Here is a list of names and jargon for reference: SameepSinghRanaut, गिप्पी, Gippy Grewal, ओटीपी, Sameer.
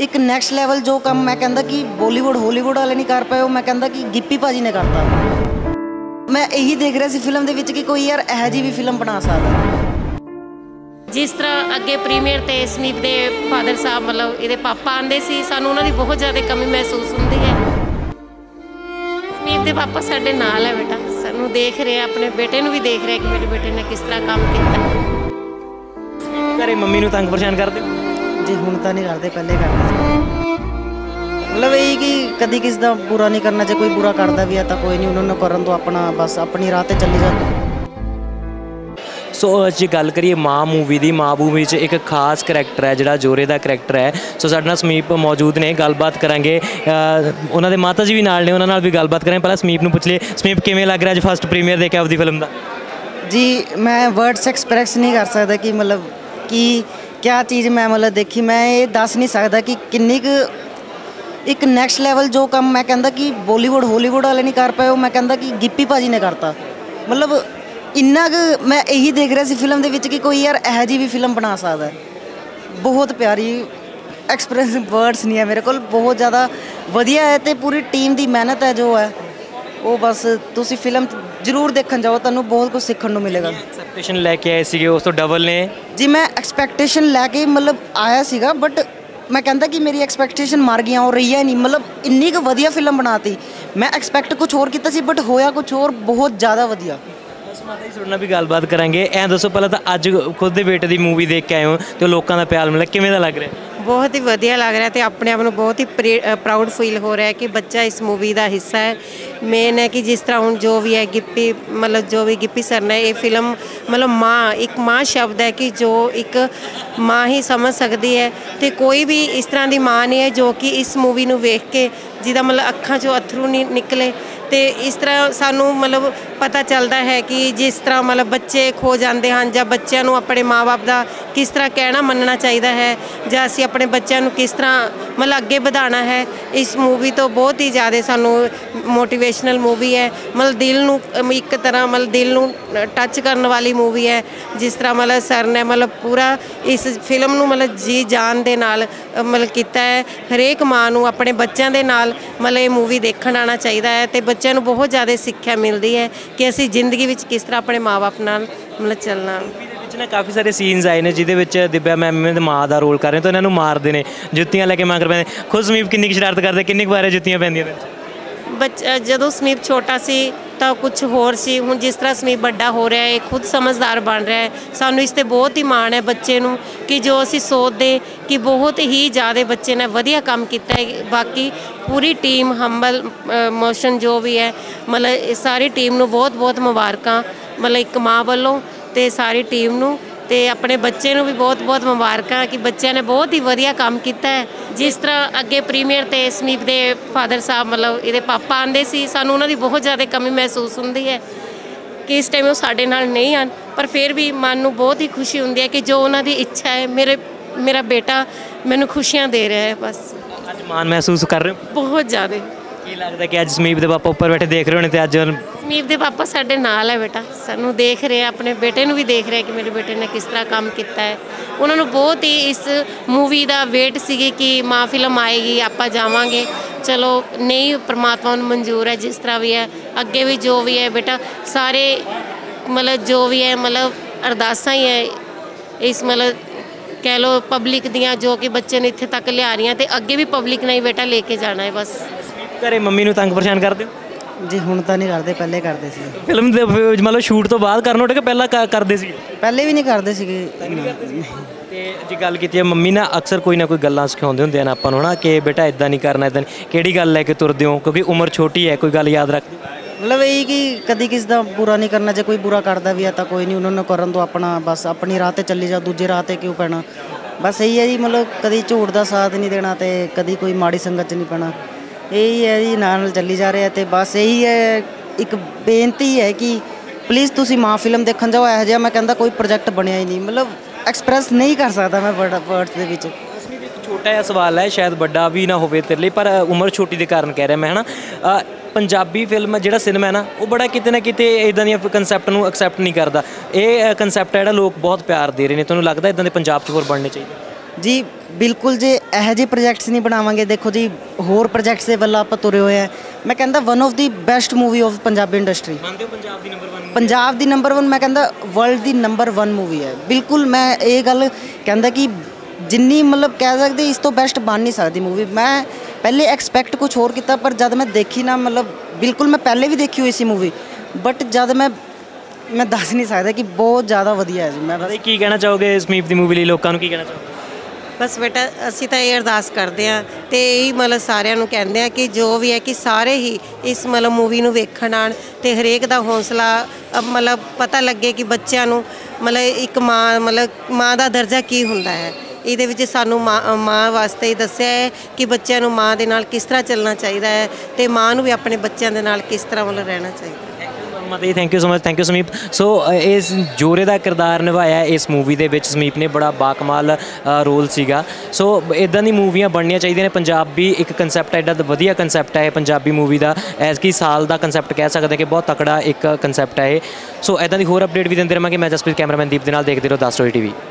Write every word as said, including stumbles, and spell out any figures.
एक next level जो कम मैं कहता कि बॉलीवुड हॉलीवुड वाले नहीं कर पाए, मैं कहता कि गिप्पी भाजी ने करता। मैं यही देख रहा सी फिल्म दे विच कि कोई यार यह जी भी फिल्म बना सकता। जिस तरह अगे प्रीमियर ते समीप दे फादर साहब मतलब ये पापा आते सी, सानू उन्होंने बहुत ज़्यादा कमी महसूस होती है। समीप दे पापा साढ़े नाल है बेटा, सानू देख रहे अपने बेटे भी देख रहे कि मेरे बेटे ने किस तरह काम किया। घरे मम्मी नू तंग परेशान करते जी? हुण तां नहीं करते, पहले करते। मतलब यही कि कभी किसी का बुरा नहीं करना, जो कोई बुरा करता भी है तो कोई नहीं, उन्होंने करन तो अपना बस अपनी राह ते चली जाते। सो जो गल करिए माँ मूवी की, माँ मूवी च एक खास करैक्टर है जोड़ा जोरे का करैक्टर है। सो साडे नाल समीप मौजूद ने, गलबात करांगे, उन्होंने माता जी भी नाल ने, उन्होंने भी गलबात करांगे। पहले समीप नूं पुछ लईए, समीप किवें लग रहा है जो फस्ट प्रीमियर देखा आपकी फिल्म का? जी मैं वर्ड्स एक्सप्रैस नहीं कर सकता कि मतलब कि क्या चीज़ मैं मतलब देखी, मैं ये दस नहीं सकता कि किन्नी क एक नैक्सट लैवल जो कम मैं कहता कि बॉलीवुड हॉलीवुड वाले नहीं कर पाए, मैं कहता कि गिप्पी भाजी ने करता। मतलब इन्ना मैं यही देख रहा सी फिल्म दे विच कि कोई यार यह जी भी फिल्म बना सकता है। बहुत प्यारी एक्सप्रैस वर्ड्स नहीं है मेरे को, बहुत ज़्यादा वधिया है तो पूरी टीम की मेहनत है जो है वो। बस तुसी फिल्म जरूर देखन जाओ, तुहानू बहुत कुछ सीखन नू मिलेगा। एक्सपैक्टेशन लैके आए थे उस तो डबल ने जी? मैं एक्सपैक्टेशन लैके मतलब आया सीगा, बट मैं कहता कि मेरी एक्सपैक्टेशन मर गई और रही है नहीं। मतलब इन्नी क वधिया फिल्म बनाती, मैं एक्सपैक्ट कुछ होर कीता सी बट होया कुछ होर, बहुत ज़्यादा वधिया। माता जी सुनना भी गलबात करांगे। ऐ दसो पहले तो अज खुद के बेटे की मूवी देख के आए हो तो लोगों का प्यार मिला, किवें दा लग रहा है? बहुत ही वधिया लग रहा है तो अपने आप को बहुत ही प्राउड फील हो रहा है कि बच्चा इस मूवी का हिस्सा है। मेन है कि जिस तरह हूँ जो भी है गिप्पी मतलब जो भी गिप्पी सर ने ये फिल्म मतलब माँ, एक माँ शब्द है कि जो एक माँ ही समझ सकती है तो कोई भी इस तरह की माँ नहीं है जो कि इस मूवी को वेख के जिदा मतलब अखां चो अथरू नहीं निकले। तो इस तरह सानू मतलब पता चलता है कि जिस तरह मतलब बच्चे खो जाते हैं या बच्चों को अपने माँ बाप का किस तरह कहना मनना चाहिए है, या असी अपने बच्चों को किस तरह मतलब अगे बढ़ाना है। इस मूवी तो बहुत ही ज़्यादा सानू मोटिवेशनल मूवी है, मतलब दिल नू एक तरह मतलब दिल नू टच करने वाली मूवी है। जिस तरह मतलब सर ने मतलब पूरा इस फिल्म नू मतलब जी जान दे नाल मतलब कीता है। हरेक माँ नू अपने बच्चों के नाल मतलब ये मूवी देखण आना चाहिए है तो बच्चों को बहुत ज़्यादा सिक्ख्या मिलती है कि असी जिंदगी में किस तरह अपने माँ बाप नाल मतलब चलना। काफ़ी सारे सीन्स आए हैं जिदे दिव्या मैम माँ का रोल कर रहे हैं तो इन्होंने मारते हैं, जुत्तियाँ लेके मांग पैंदे। खुद समीप किन्नी शरारत करते, किन्नी बारे जुत्तियाँ पैंदियां? बच्चा जदों समीप छोटा सी तो कुछ होर सी, हुण जिस तरह समीप बड़ा हो रहा है खुद समझदार बन रहा है, सानू इस ते बहुत ही माण है बच्चे नू कि जो असी सोचते कि बहुत ही ज़्यादा बच्चे ने वधिया काम किया है। बाकी पूरी टीम हंबल मोशन जो भी है मतलब सारी टीम नू बहुत बहुत मुबारकां मतलब एक माँ वालों ते सारी टीम नू ते अपने बच्चे नू भी बहुत बहुत मुबारकां कि बच्चे ने बहुत ही वधिया काम किया है। जिस तरह अगे प्रीमियर ते समीप दे फादर साहब मतलब ये पापा आते सी, सानू उन्होंने बहुत ज़्यादा कमी महसूस होती है कि इस टाइम वो साढ़े नाल नहीं आन, पर फिर भी मन नू बहुत ही खुशी होती है कि जो उन्होंने इच्छा है मेरे मेरा बेटा मैनू खुशियाँ दे रहा है। बस अज मान महसूस कर रहे हो? बहुत ज़्यादा। ये लगता कि अज समीप दे पापा उपर बैठे देख रहे हो तो अज समीप दे पापा साढ़े नाल है बेटा, सानू देख रहे अपने बेटे भी देख रहे कि मेरे बेटे ने किस तरह काम किया है। उन्होंने बहुत ही इस मूवी का वेट सी कि माँ फिल्म आएगी आप जावांगे, चलो नहीं परमात्मा नू मंजूर है। जिस तरह भी है अगे भी जो भी है बेटा सारे मतलब जो भी है मतलब अरदासा ही है इस मतलब कह लो पब्लिक दियाँ जो कि बच्चे ने इत्थे तक लिया रही तो अगे भी पब्लिक ने ही बेटा लेके जाना है। बस घरे मम्मी नू तंग परेशान कर दो जी? हुण तां नहीं करते, पहले करते सी। फिल्म दे मतलब शूट तो बाद करना उठ के पहला करते सी? पहले भी नहीं करते सी। ते जी गल कीती मम्मी ना अक्सर कोई ना कोई गल्लां सिखाउंदे हुंदे ने आपां नूं ना कि बेटा इदां नहीं करना, इदां किहड़ी गल लै के तुरदे हो क्योंकि उम्र छोटी है, कोई गल याद रख मतलब यही कि कभी किसी का बुरा नहीं करना, जो कोई बुरा करता भी है तो कोई नहीं, उन्होंने करन तो अपना बस अपनी राह ते चली जा, दूजे राह ते क्यों पैना। बस यही है जी मतलब कभी झूठ का साथ नहीं देना तो कभी कोई माड़ी संगत नहीं पैना, यही है जी नाल चली जा रहे हैं। तो बस यही है एक बेनती है कि प्लीज़ तुसी माँ फिल्म देखन जाओ। यह जहा मैं कहता कोई प्रोजेक्ट बनया ही नहीं, मतलब एक्सप्रैस नहीं कर सकता मैं वर्ड वर्ड्स के बीच। छोटा जहा सवाल है, शायद बड़ा भी ना हो तेरे लिए, पर उम्र छोटी के कारण कह रहा मैं है ना, पंजाबी फिल्म जो सिनेमा है ना वो बड़ा कितने ना कितने इदा द कंसैप्ट को एक्सैप्ट नहीं करता। ये कंसैप्ट है जोड़ा लोग बहुत प्यार दे रहे हैं, तुम्हें लगता इदा के पंजाब च होर बनने चाहिए? जी बिल्कुल जी यह जी प्रोजेक्ट्स नहीं बनावेंगे। देखो जी होर प्रोजेक्ट्स के वाल आप तुरे हुए हैं। मैं कहता one of the best movie of Punjabi industry, Punjab दी नंबर वन, मैं कहता वर्ल्ड दी नंबर वन मूवी है। बिल्कुल मैं ये गल कहता कि जिन्नी मतलब कह सकते इस तो बेस्ट बन नहीं सकती मूवी। मैं पहले एक्सपैक्ट कुछ होर किया, पर जब मैं देखी ना मतलब बिल्कुल मैं पहले भी देखी हुई इसी मूवी, बट जब मैं मैं दस नहीं सकता कि बहुत ज़्यादा वधिया है जी। मैं बस की कहना चाहोगे समीप दी मूवी लिए लोगों को की कहना चाहोगे? बस बेटा असी तो ये अरदास करते हैं तो यही मतलब सारे कहते हैं कि जो भी है कि सारे ही इस मतलब मूवी में वेखण आन तो हरेक का हौसला मतलब पता लगे कि बच्चों मतलब एक माँ मतलब माँ का दर्जा की होंदा है। ਇਹਦੇ ਵਿੱਚ ਸਾਨੂੰ ਮਾਂ ਮਾਂ ਵਾਸਤੇ ਹੀ ਦੱਸਿਆ ਹੈ ਕਿ ਬੱਚਿਆਂ ਨੂੰ ਮਾਂ ਦੇ ਨਾਲ ਕਿਸ ਤਰ੍ਹਾਂ ਚੱਲਣਾ ਚਾਹੀਦਾ ਹੈ ਤੇ ਮਾਂ ਨੂੰ ਵੀ ਆਪਣੇ ਬੱਚਿਆਂ ਦੇ ਨਾਲ ਕਿਸ ਤਰ੍ਹਾਂ ਵੱਲ ਰਹਿਣਾ ਚਾਹੀਦਾ ਹੈ। ਮਤਲਬ thank you so much, thank you Sameep. So ਇਸ ਜੋਰੇ ਦਾ ਕਿਰਦਾਰ ਨਿਭਾਇਆ ਇਸ ਮੂਵੀ ਦੇ ਵਿੱਚ ਸਮੀਪ ਨੇ, ਬੜਾ ਬਾਕਮਾਲ ਰੋਲ ਸੀਗਾ। ਸੋ ਇਦਾਂ ਦੀ ਮੂਵੀਆਂ ਬਣਨੀਆਂ ਚਾਹੀਦੀਆਂ ਨੇ। ਪੰਜਾਬੀ ਇੱਕ ਕਨਸੈਪਟ ਐਡਾ ਵਧੀਆ ਕਨਸੈਪਟ ਹੈ ਪੰਜਾਬੀ ਮੂਵੀ ਦਾ, ਐਸ ਕੀ ਸਾਲ ਦਾ ਕਨਸੈਪਟ ਕਹਿ ਸਕਦੇ ਕਿ ਬਹੁਤ ਤਕੜਾ ਇੱਕ ਕਨਸੈਪਟ ਹੈ। ਸੋ ਇਦਾਂ ਦੀ ਹੋਰ ਅਪਡੇਟ ਵੀ ਦਿੰਦੇ ਰਹਾਂਗੇ। ਮੈਂ ਜਸਪ੍ਰੀਤ, ਕੈਮਰਾਮੈਨ ਦੀਪ ਦੇ ਨਾਲ, ਦੇਖਦੇ ਰਹੋ ਦ ਸਟੋਰੀ ਟੀਵੀ।